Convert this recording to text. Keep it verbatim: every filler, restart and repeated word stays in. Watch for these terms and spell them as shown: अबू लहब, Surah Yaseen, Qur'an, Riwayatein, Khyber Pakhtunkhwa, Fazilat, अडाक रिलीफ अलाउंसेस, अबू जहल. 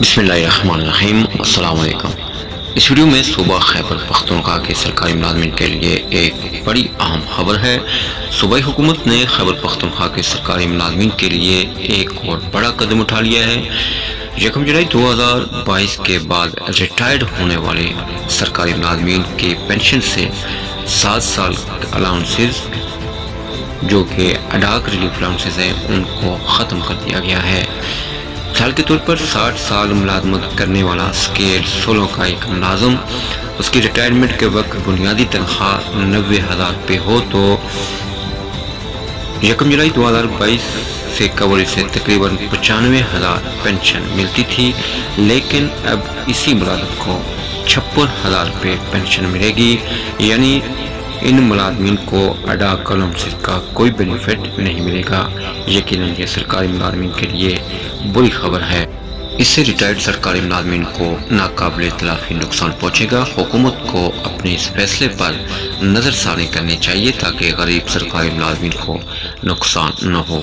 बिस्मिल्लाहिर्रहमानिर्रहीम। अस्सलामुअलैकुम। इस वीडियो में सूबा खैबर पख्तूनख्वा के सरकारी मुलाजमन के लिए एक बड़ी अहम खबर है। सूबाई हुकूमत ने खैबर पख्तूनख्वा के सरकारी मुलाजमन के लिए एक और बड़ा कदम उठा लिया है। यकम जुलाई दो हज़ार बाईस के बाद रिटायर्ड होने वाले सरकारी मुलाजमन के पेंशन से सात साल अलाउंसेस जो कि अडाक रिलीफ अलाउंसेस हैं उनको ख़त्म कर दिया गया है। मिसाल के तौर पर साठ साल मुलाजमत करने वाला स्केल सोलह का एक मुलाजम उसकी रिटायरमेंट के वक्त बुनियादी तनख्वाह नबे हज़ार पे हो तो यकम जुलाई दो हज़ार बाईस से कवर से तकरीबन पचानवे हज़ार पेंशन मिलती थी, लेकिन अब इसी मुलाजम को छप्पन हज़ार रुपये पेंशन मिलेगी। यानी इन मुलाजमीन को अदा कलम से का कोई बेनिफिट नहीं मिलेगा। यकीनन ये सरकारी मुलाजमीन के लिए बुरी खबर है। इससे रिटायर्ड सरकारी मुलाजमीन को नाकाबिले तलाफी नुकसान पहुँचेगा। हुकूमत को अपने इस फैसले पर नज़रसानी करनी चाहिए ताकि गरीब सरकारी मुलाजमीन को नुकसान न हो।